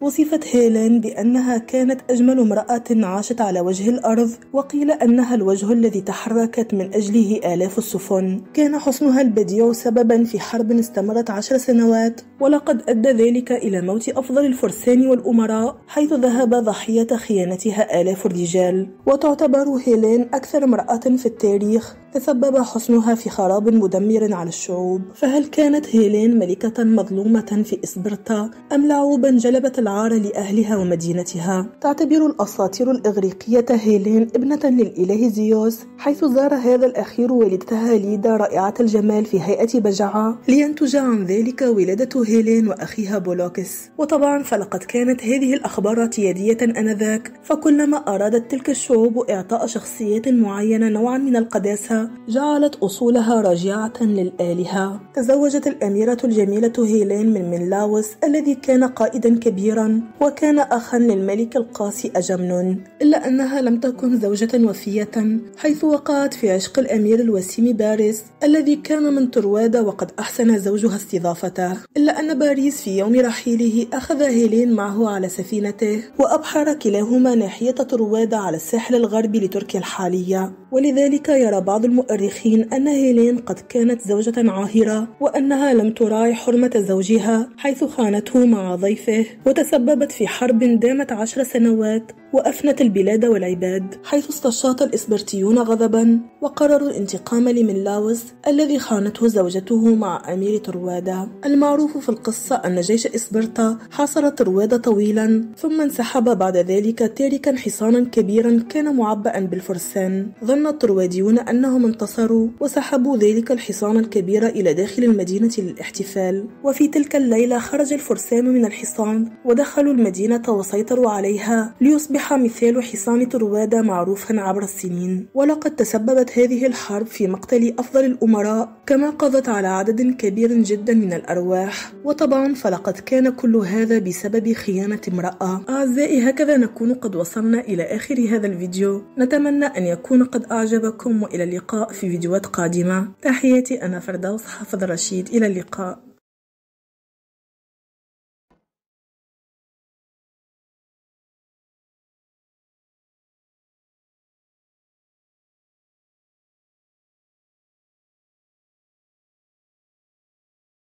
وصفت هيلين بأنها كانت أجمل امرأة عاشت على وجه الأرض، وقيل أنها الوجه الذي تحركت من أجله آلاف السفن. كان حسنها البديع سببا في حرب استمرت 10 سنوات، ولقد أدى ذلك إلى موت أفضل الفرسان والأمراء، حيث ذهب ضحية خيانتها آلاف الرجال. وتعتبر هيلين أكثر امرأة في التاريخ تسبب حسنها في خراب مدمر على الشعوب. فهل كانت هيلين ملكة مظلومة في إسبرتا أم لعوبا جلبت العار لأهلها ومدينتها؟ تعتبر الأساطير الإغريقية هيلين ابنة للإله زيوس، حيث زار هذا الأخير والدتها ليدا رائعة الجمال في هيئة بجعة لينتج عن ذلك ولادة هيلين وأخيها بولوكس. وطبعا فلقد كانت هذه الأخبار اعتيادية آنذاك، فكلما أرادت تلك الشعوب إعطاء شخصيات معينة نوعا من القداسة جعلت أصولها راجعة للآلهة. تزوجت الأميرة الجميلة هيلين من منلاوس الذي كان قائدا كبيرا، وكان أخا للملك القاسي أجمنون، إلا أنها لم تكن زوجة وفية، حيث وقعت في عشق الأمير الوسيم باريس الذي كان من طروادة، وقد أحسن زوجها استضافته، إلا أن باريس في يوم رحيله أخذ هيلين معه على سفينته، وأبحر كلاهما ناحية طروادة على الساحل الغربي لتركيا الحالية. ولذلك يرى بعض المؤرخين أن هيلين قد كانت زوجة عاهرة، وأنها لم تراعي حرمة زوجها حيث خانته مع ضيفه، وتسببت في حرب دامت 10 سنوات وأفنت البلاد والعباد، حيث استشاط الإسبرتيون غضبا وقرروا الانتقام لمنلاوس الذي خانته زوجته مع أمير طروادة. المعروف في القصة أن جيش إسبرتا حاصر طروادة طويلا، ثم انسحب بعد ذلك تاركا حصانا كبيرا كان معبئا بالفرسان. ظن الطرواديون أنهم انتصروا وسحبوا ذلك الحصان الكبير إلى داخل المدينة للاحتفال. وفي تلك الليلة خرج الفرسان من الحصان ودخلوا المدينة وسيطروا عليها ليصبح مثال حصان طروادة معروفا عبر السنين. ولقد تسببت هذه الحرب في مقتل أفضل الأمراء، كما قضت على عدد كبير جدا من الأرواح. وطبعا فلقد كان كل هذا بسبب خيانة امرأة. أعزائي، هكذا نكون قد وصلنا إلى آخر هذا الفيديو، نتمنى أن يكون قد أعجبكم، وإلى اللقاء في فيديوهات قادمة. تحياتي، أنا فردوس حافظ رشيد، إلى اللقاء.